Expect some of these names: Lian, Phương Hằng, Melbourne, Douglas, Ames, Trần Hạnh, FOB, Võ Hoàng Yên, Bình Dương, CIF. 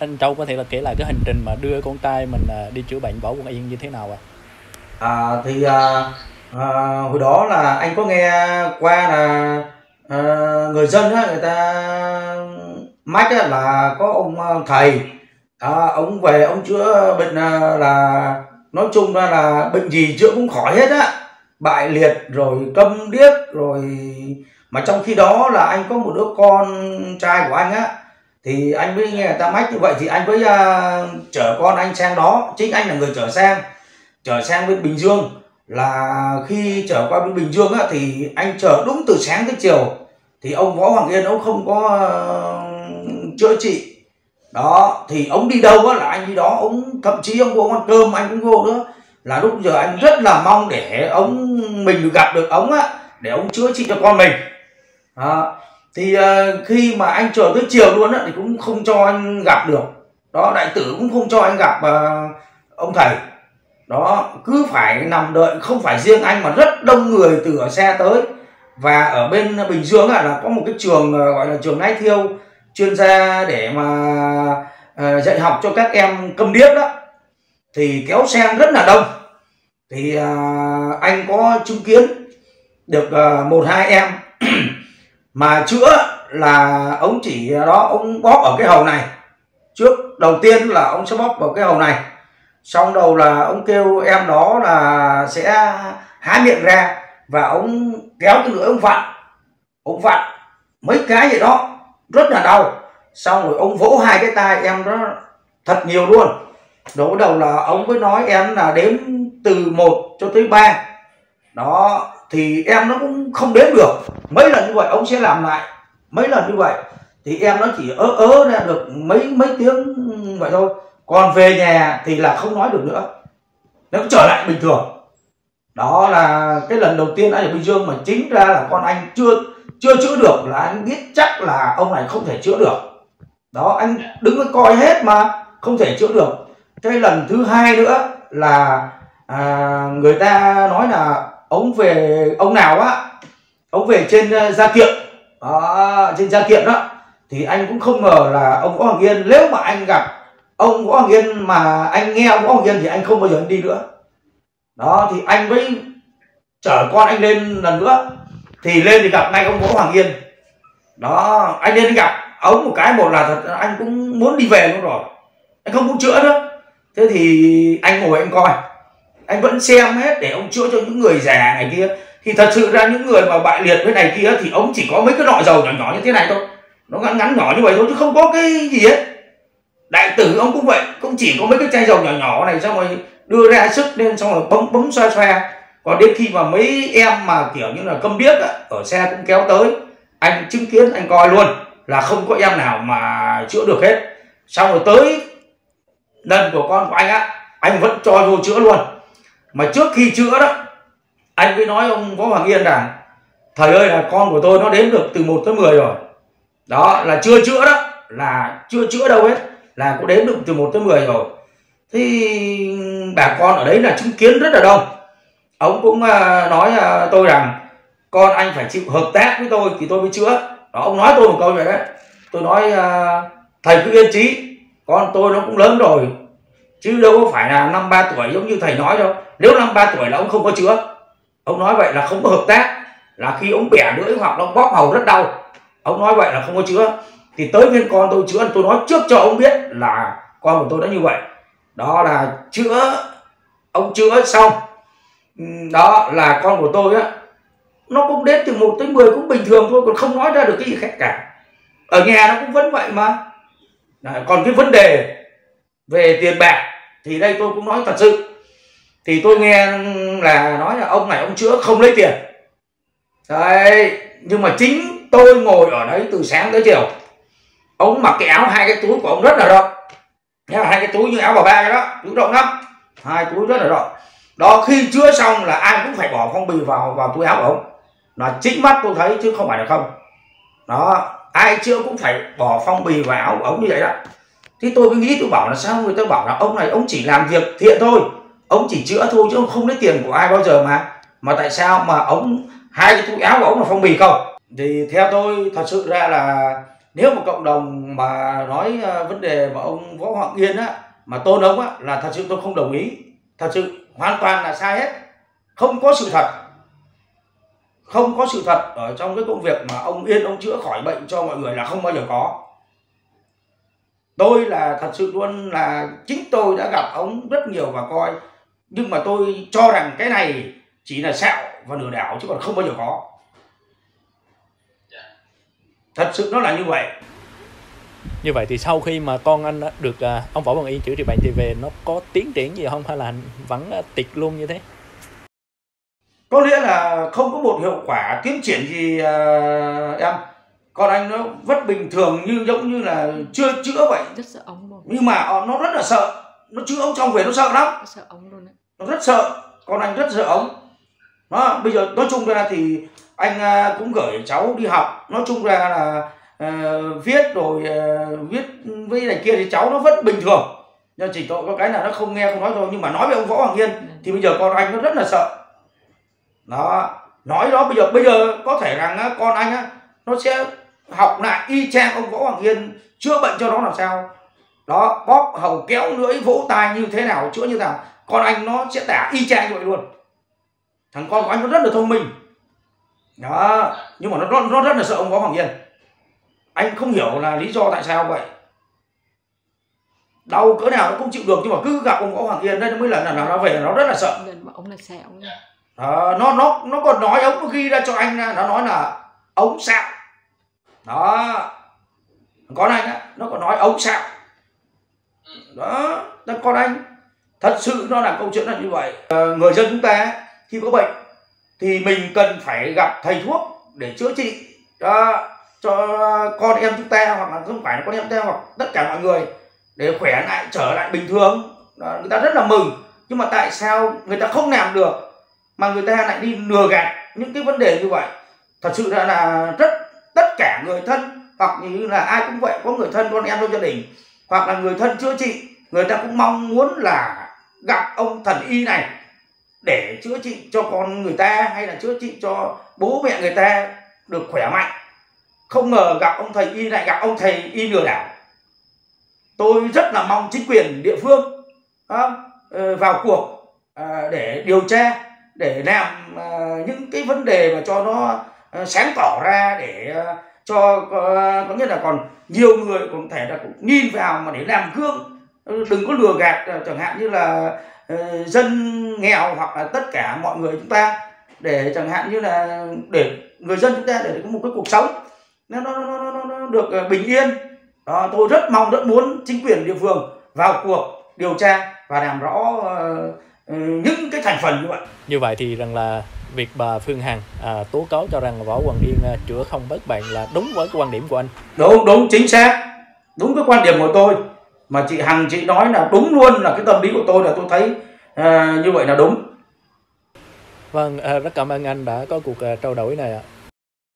Anh Châu có thể là kể lại cái hành trình mà đưa con trai mình đi chữa bệnh Võ Hoàng Yên như thế nào ạ? Hồi đó là anh có nghe qua là người dân á, người ta mách á, là có ông thầy, ông về ông chữa bệnh là nói chung ra là bệnh gì chữa cũng khỏi hết á, bại liệt rồi câm điếc rồi, mà trong khi đó là anh có một đứa con trai của anh á, thì anh mới nghe người ta mách như vậy thì anh mới chở con anh sang đó. Chính anh là người chở sang bên Bình Dương. Là khi chở qua bên Bình Dương á, thì anh chở đúng từ sáng tới chiều thì ông Võ Hoàng Yên ông không có chữa trị đó, thì ông đi đâu á, là anh đi đó. Ông thậm chí ông vô ăn cơm anh cũng vô nữa, là lúc giờ anh rất là mong để ông mình gặp được ông á, để ông chữa trị cho con mình đó. Thì khi mà anh chờ tới chiều luôn á, thì cũng không cho anh gặp được đó, đại tử cũng không cho anh gặp ông thầy đó, cứ phải nằm đợi. Không phải riêng anh mà rất đông người từ ở xe tới. Và ở bên Bình Dương là có một cái trường gọi là trường Nái Thiêu, chuyên gia để mà dạy học cho các em câm điếc đó, thì kéo xe rất là đông. Thì anh có chứng kiến được một hai em mà chữa là ông chỉ đó, ông bóp ở cái hầu này trước. Đầu tiên là ông sẽ bóp vào cái hầu này, xong đầu là ông kêu em đó là sẽ há miệng ra, và ông kéo cái lưỡi ông vặn mấy cái gì đó rất là đau. Xong rồi ông vỗ hai cái tai em đó thật nhiều luôn. Đổ đầu là ông mới nói em là đếm từ 1 cho tới 3 đó, thì em nó cũng không đếm được. Mấy lần như vậy ông sẽ làm lại, mấy lần như vậy thì em nó chỉ ớ ra được mấy tiếng vậy thôi. Còn về nhà thì là không nói được nữa, nó cũng trở lại bình thường. Đó là cái lần đầu tiên anh ở Bình Dương, mà chính ra là con anh chưa chữa được, là anh biết chắc là ông này không thể chữa được đó. Anh đứng coi hết mà không thể chữa được. Cái lần thứ hai nữa là người ta nói là ông về, ông nào á, ông về trên Gia Kiệm đó, trên Gia Kiệm đó. Thì anh cũng không ngờ là ông Võ Hoàng Yên, nếu mà anh gặp ông Võ Hoàng Yên mà anh nghe ông Võ Hoàng Yên thì anh không bao giờ anh đi nữa đó. Thì anh mới chở con anh lên lần nữa, thì lên thì gặp ngay ông Võ Hoàng Yên đó. Anh lên gặp ông một cái, một là thật anh cũng muốn đi về luôn rồi, anh không muốn chữa nữa. Thế thì anh ngồi anh coi, anh vẫn xem hết để ông chữa cho những người già này kia. Thì thật sự ra những người mà bại liệt với này kia thì ông chỉ có mấy cái lọ dầu nhỏ như thế này thôi, nó ngắn nhỏ như vậy thôi, chứ không có cái gì hết. Đại tử ông cũng vậy, cũng chỉ có mấy cái chai dầu nhỏ này, xong rồi đưa ra sức lên, xong rồi bấm xoa. Còn đến khi mà mấy em mà kiểu như là câm điếc ở xe cũng kéo tới, anh chứng kiến anh coi luôn là không có em nào mà chữa được hết. Xong rồi tới lần của con của anh á, anh vẫn cho vô chữa luôn. Mà trước khi chữa đó, anh mới nói ông Võ Hoàng Yên rằng thầy ơi, là con của tôi nó đếm được từ 1 tới 10 rồi. Đó là chưa chữa đó, là chưa chữa đâu hết, là cũng đếm được từ 1 tới 10 rồi. Thì bà con ở đấy là chứng kiến rất là đông. Ông cũng nói tôi rằng con anh phải chịu hợp tác với tôi thì tôi mới chữa đó. Ông nói tôi một câu vậy đấy. Tôi nói thầy cứ yên trí, con tôi nó cũng lớn rồi, chứ đâu có phải là 5-3 tuổi giống như thầy nói đâu. Nếu 5-3 tuổi là ông không có chữa. Ông nói vậy là không có hợp tác, là khi ông bẻ lưỡi hoặc nó bóp hầu rất đau. Ông nói vậy là không có chữa. Thì tới bên con tôi chữa, tôi nói trước cho ông biết là con của tôi đã như vậy. Đó là chữa, ông chữa xong. Đó là con của tôi á, nó cũng đến từ 1 tới 10 cũng bình thường thôi, còn không nói ra được cái gì khác cả. Ở nhà nó cũng vẫn vậy mà. Còn cái vấn đề về tiền bạc thì đây tôi cũng nói thật sự. Thì tôi nghe là nói là ông này ông chữa không lấy tiền. Đấy, nhưng mà chính tôi ngồi ở đấy từ sáng tới chiều. Ông mặc cái áo, hai cái túi của ông rất là rộng. Nhá, hai cái túi như áo bà ba cái đó, túi rộng lắm. Hai túi rất là rộng. Đó, khi chữa xong là ai cũng phải bỏ phong bì vào túi áo của ông. Là chính mắt tôi thấy chứ không phải là không. Đó, ai chữa cũng phải bỏ phong bì vào áo của ông như vậy đó. Thì tôi cứ nghĩ, tôi bảo là sao người ta bảo là ông này ông chỉ làm việc thiện thôi, ông chỉ chữa thôi chứ ông không lấy tiền của ai bao giờ mà tại sao mà ông hai cái túi áo của ông là phong bì không? Thì theo tôi thật sự ra là Nếu một cộng đồng mà nói vấn đề mà ông Võ Hoàng Yên á, mà tôn ông á, là thật sự tôi không đồng ý. Thật sự hoàn toàn là sai hết. Không có sự thật. Không có sự thật ở trong cái công việc mà ông Yên ông chữa khỏi bệnh cho mọi người là không bao giờ có. Tôi là thật sự luôn là chính tôi đã gặp ông rất nhiều và coi. Nhưng mà tôi cho rằng cái này chỉ là sẹo và lừa đảo chứ còn không bao giờ có. Thật sự nó là như vậy. Như vậy thì sau khi mà con anh được ông Võ Hoàng Yên chữa trị bệnh thì về nó có tiến triển gì không hay là vẫn tiệt luôn như thế? Có nghĩa là không có một hiệu quả tiến triển gì em. Con anh nó vẫn bình thường như giống như là chưa chữa vậy. Rất sợ ống luôn. Nhưng mà nó rất là sợ. Nó chữa ống trong về nó sợ lắm. Nó sợ ống luôn đấy. Nó rất sợ. Con anh rất sợ ống. Đó, bây giờ nói chung ra thì anh cũng gửi cháu đi học. Nói chung ra là viết rồi viết với này kia thì cháu nó vẫn bình thường. Nhưng chỉ tội có cái là nó không nghe không nói thôi. Nhưng mà nói với ông Võ Hoàng Yên thì bây giờ con anh nó rất là sợ. Đó, nói đó bây giờ có thể rằng con anh á, nó sẽ học lại y chang ông Võ Hoàng Yên chữa bệnh cho nó làm sao. Đó, bóp hầu kéo lưỡi vỗ tai như thế nào, chữa như thế nào. Con anh nó sẽ tả y chang như vậy luôn. Thằng con của anh nó rất là thông minh. Đó, nhưng mà nó rất là sợ ông Võ Hoàng Yên. Anh không hiểu là lý do tại sao vậy. Đau cỡ nào nó cũng chịu được nhưng mà cứ gặp ông Võ Hoàng Yên đây nó mới lần nào nó về nó rất là sợ. Ông là sẹo. Nó còn nói ông nó ghi ra cho anh nó nói là ống sẹo. Đó. Con anh á, nó còn nói ống sẹo. Đó, con anh thật sự nó là câu chuyện là như vậy. Người dân chúng ta khi có bệnh thì mình cần phải gặp thầy thuốc để chữa trị cho con em chúng ta hoặc là không phải là con em chúng ta hoặc tất cả mọi người để khỏe lại trở lại bình thường. Đó, người ta rất là mừng nhưng mà tại sao người ta không làm được mà người ta lại đi lừa gạt những cái vấn đề như vậy. Thật sự là rất tất cả người thân hoặc như là ai cũng vậy, có người thân con em trong gia đình hoặc là người thân chữa trị, người ta cũng mong muốn là gặp ông thần y này để chữa trị cho con người ta hay là chữa trị cho bố mẹ người ta được khỏe mạnh. Không ngờ gặp ông thầy y này, gặp ông thầy y lừa đảo. Tôi rất là mong chính quyền địa phương vào cuộc để điều tra, để làm những cái vấn đề mà cho nó sáng tỏ ra để cho có nghĩa là còn nhiều người cũng thể là cũng nhìn vào mà để làm gương, đừng có lừa gạt chẳng hạn như là dân nghèo hoặc là tất cả mọi người chúng ta để chẳng hạn như là để người dân chúng ta để có một cái cuộc sống nó được bình yên. Đó, tôi rất mong rất muốn chính quyền địa phương vào cuộc điều tra và làm rõ những cái thành phần như vậy. Như vậy thì rằng là việc bà Phương Hằng tố cáo cho rằng Võ Hoàng Yên chữa không bớt bệnh là đúng với cái quan điểm của anh. Đúng chính xác, đúng cái quan điểm của tôi mà chị Hằng chị nói là đúng luôn, là cái tâm lý của tôi là tôi thấy như vậy là đúng. Vâng, rất cảm ơn anh đã có cuộc trao đổi này ạ.